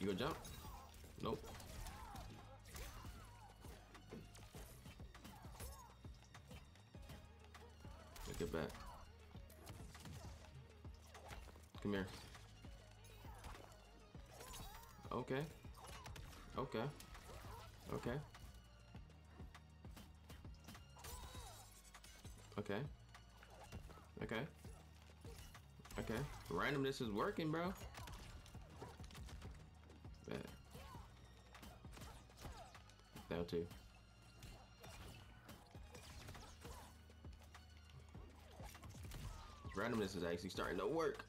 You gonna jump? Nope. Get back. Come here. Okay. Okay. Okay. Okay. Okay. Okay. Randomness is working, bro. Bad. Down two. Randomness is actually starting to work.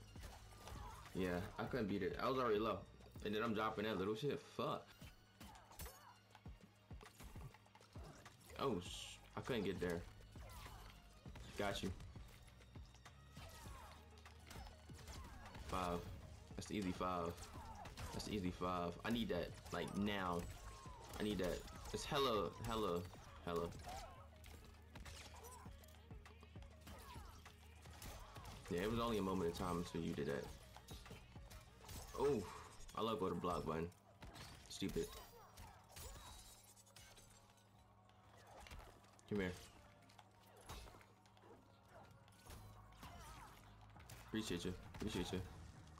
Yeah, I couldn't beat it. I was already low. And then I'm dropping that little shit. Fuck. Oh, I couldn't get there. Got you. 5. That's the easy 5. That's the easy 5. I need that. Like, now. I need that. It's hella, hella, hella. Yeah, it was only a moment in time until you did that. Oh, I love going to block button. Stupid. Come here. Appreciate you. Appreciate you.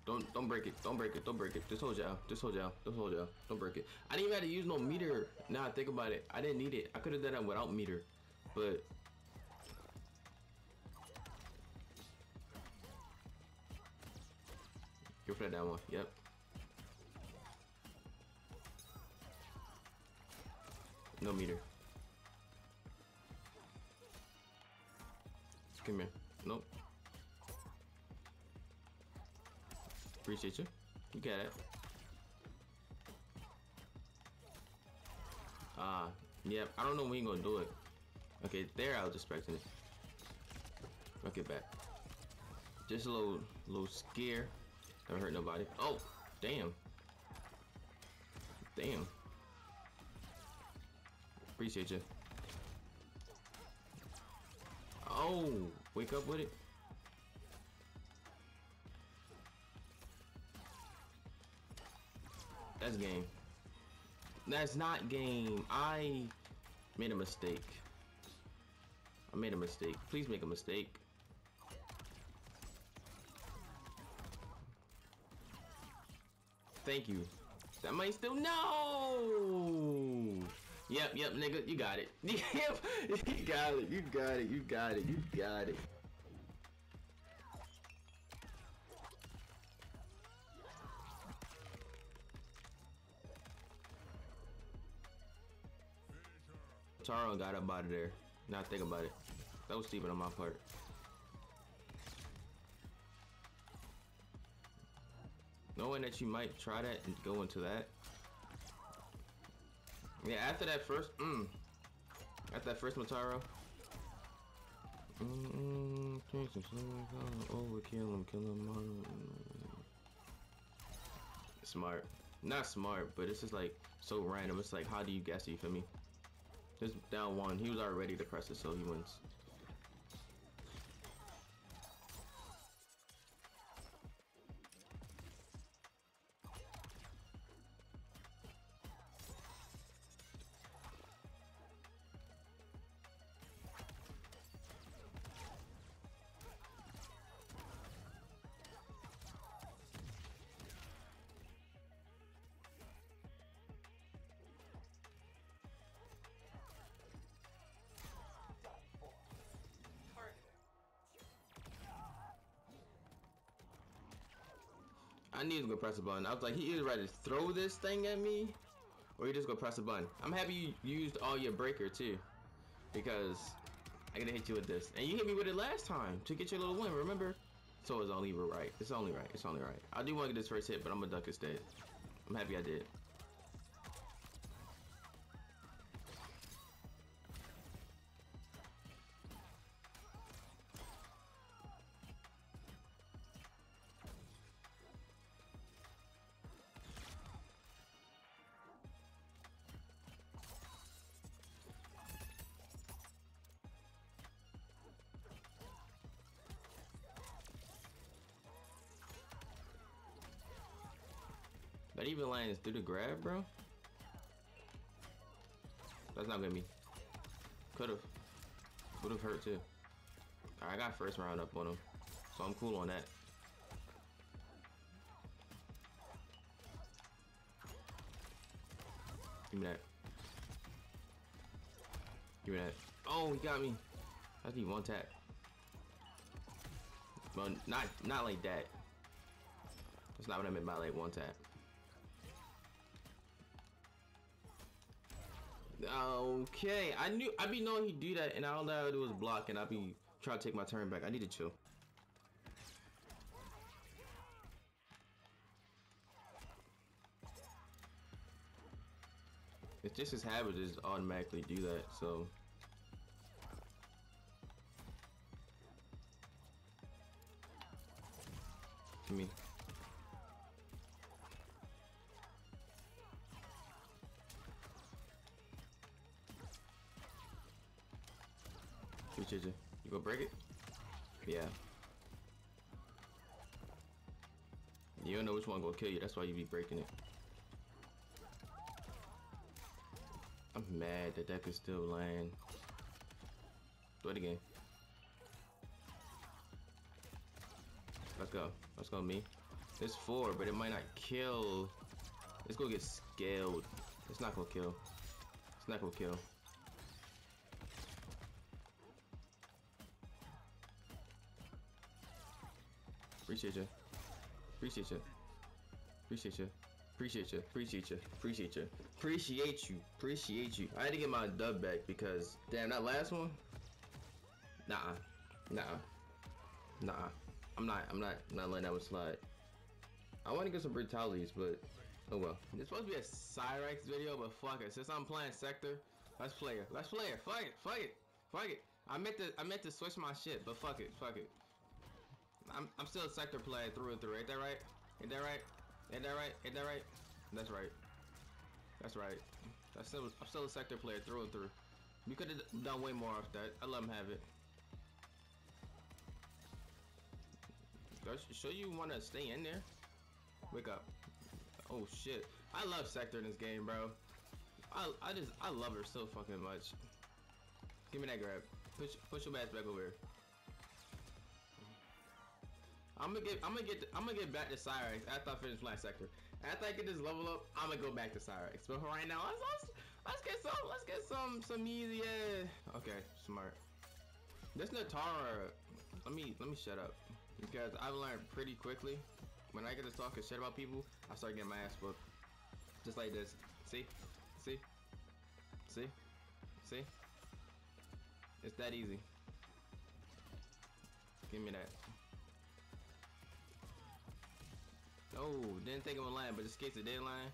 Don't break it. Don't break it. Don't break it. Just hold you out. Just hold you out. Just hold you out. Don't break it. I didn't even have to use no meter. Now I think about it. I didn't need it. I could have done that without meter, but. Go for that down one. Yep. No meter. Come here. Nope. Appreciate you. You got it. Ah, yep. I don't know when you're gonna do it. Okay, there I was expecting it. Okay, back. Just a little scare. Don't hurt nobody. Oh, damn. Damn. Appreciate you. Oh, wake up with it. That's game. That's not game. I made a mistake. I made a mistake. Please make a mistake. Thank you. That might still no. Yep, yep, nigga, you got it. Yep, you got it. You got it. You got it. You got it. Taro got up out of there. Now think about it. That was stupid on my part. Knowing that you might try that and go into that. Yeah, after that first, after that first Mataro. Overkill him, kill him. Smart, not smart, but it's just like so random. It's like, how do you guess it? You feel me? Just down one. He was already depressed, so he wins. I knew he was gonna press a button. I was like, he either ready to throw this thing at me, or he just gonna press a button. I'm happy you used all your breaker too, because I gotta hit you with this, and you hit me with it last time to get your little win. Remember? So it's only right. It's only right. It's only right. I do want to get this first hit, but I'm gonna duck instead. I'm happy I did. That even lands through the grab, bro. That's not gonna be. Could've. Would've hurt too. Alright, I got first round up on him. So I'm cool on that. Give me that. Give me that. Oh, he got me. I need one tap. Well, not like that. That's not what I meant by like one tap. Okay, I be knowing he'd do that, and all I would do was block, and I'd be trying to take my turn back. I need to chill. It's just his habit to just automatically do that, so. Give me. You gonna break it? Yeah. You don't know which one gonna kill you, that's why you be breaking it. I'm mad that that could still land. Do it again. Let's go. Let's go, me. It's four, but it might not kill. It's gonna get scaled. It's not gonna kill. It's not gonna kill. Appreciate you. Appreciate you. Appreciate you. Appreciate you. Appreciate you. Appreciate you. Appreciate you. Appreciate you. I had to get my dub back because damn that last one. Nah. Nah. Nah. I'm not letting that one slide. I want to get some brutalities, but oh well. It's supposed to be a Cyrax video, but fuck it. Since I'm playing Sektor, let's play her. Let's play her. Fuck it. Fuck it. Fuck it. I meant to switch my shit, but fuck it. Fuck it. I'm still a Sektor player through and through. Ain't that right? Ain't that right? Ain't that right? Ain't that right? That's right. That's right. I'm still a Sektor player through and through. We could have done way more off that. I let him have it. Sure you want to stay in there? Wake up. Oh shit. I love Sektor in this game, bro. I love her so fucking much. Give me that grab. Push your ass back over here. I'm gonna get back to Cyrax after I finish playing Sektor. After I get this level up, I'm gonna go back to Cyrax. But for right now, let's get some easy. Okay, smart. This Natara, let me shut up because I've learned pretty quickly. When I get to talking shit about people, I start getting my ass whooped. Just like this. See, see, see, see. It's that easy. Give me that. Oh, didn't think it would land, but just in case it did land.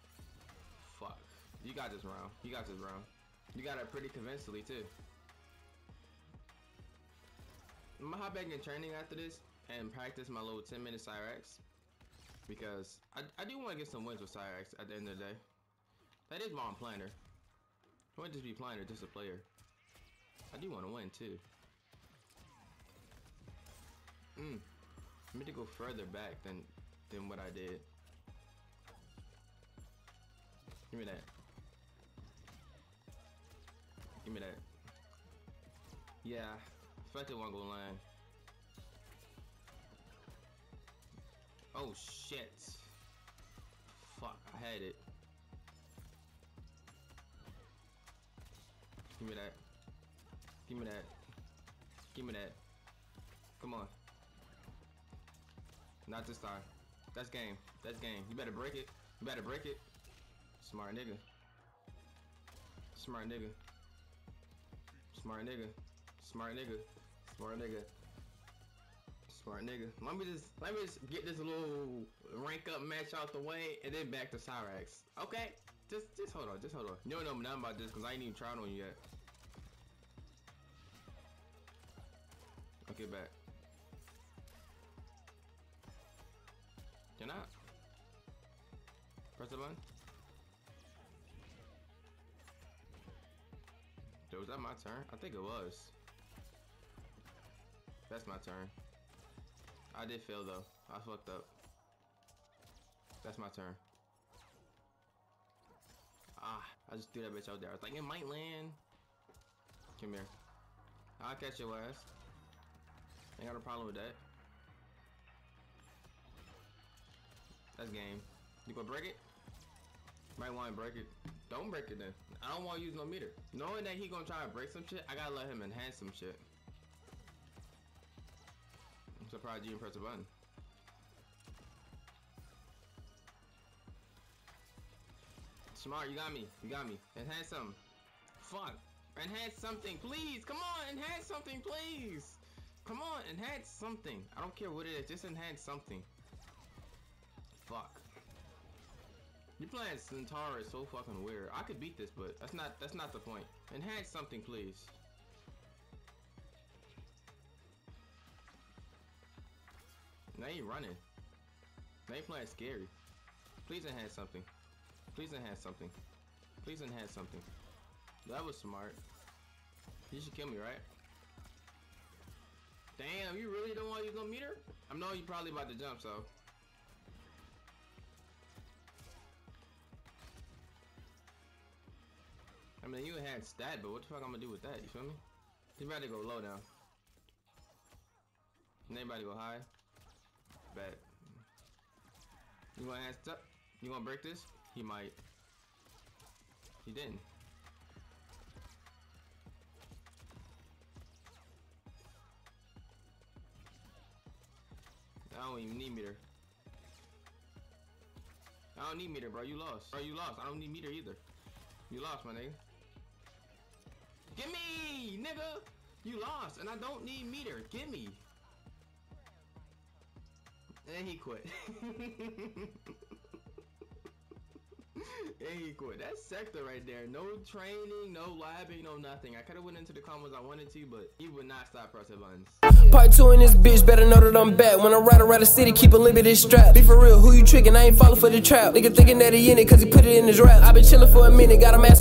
Fuck. You got this round. You got this round. You got it pretty convincingly, too. I'm gonna hop back in training after this and practice my little 10-minute Cyrax. Because I do want to get some wins with Cyrax at the end of the day. That is why I'm playing her. I wouldn't just be playing her, just a player. I do want to win, too. I need to go further back than what I did. Give me that. Give me that. Yeah, I felt it won't go line. Oh shit. Fuck, I had it. Give me that. Give me that. Give me that. Come on. Not this time. That's game. That's game. You better break it. You better break it. Smart nigga. Smart nigga. Smart nigga. Smart nigga. Smart nigga. Smart nigga. Let me just get this little rank up match out the way and then back to Cyrax. Okay. Just hold on. Just hold on. You don't know nothing about this because I ain't even tried on you yet. Okay, back. You're not. Press the button. Yo, was that my turn? I think it was. That's my turn. I did fail though. I fucked up. That's my turn. Ah, I just threw that bitch out there. I was like, it might land. Come here. I'll catch your ass. Ain't got a problem with that. That's game. You gonna break it? Might want to break it. Don't break it then. I don't want to use no meter. Knowing that he gonna try to break some shit, I gotta let him enhance some shit. I'm surprised you didn't press the button. Smart, you got me. You got me. Enhance something. Fuck. Enhance something, please. Come on, enhance something, please. Come on, enhance something. I don't care what it is. Just enhance something. Fuck. You're playing Centaur is so fucking weird. I could beat this, but that's not the point. Enhance something, please. Now you running. Now you playing scary. Please enhance something. Please enhance something. Please enhance something. That was smart. You should kill me, right? Damn, you really don't want you gonna meet her? I know you probably about to jump, so. I mean, you had stat, but what the fuck I'm gonna do with that? You feel me? You better go low now. Anybody go high? Bet. You gonna ass up? You gonna break this? He might. He didn't. I don't even need meter. I don't need meter, bro. You lost. Bro, you lost. I don't need meter either. You lost, my nigga. Gimme, nigga! You lost, and I don't need meter. Gimme. And he quit. And he quit. That's Sektor right there. No training, no labbing, no nothing. I could have went into the comments I wanted to, but he would not stop pressing buttons. Part 2 in this bitch, better know that I'm back. When I ride around the city, keep a limited strap. Be for real, who you tricking? I ain't falling for the trap. Nigga thinking that he in it, cause he put it in his rap. I been chilling for a minute, got a mask.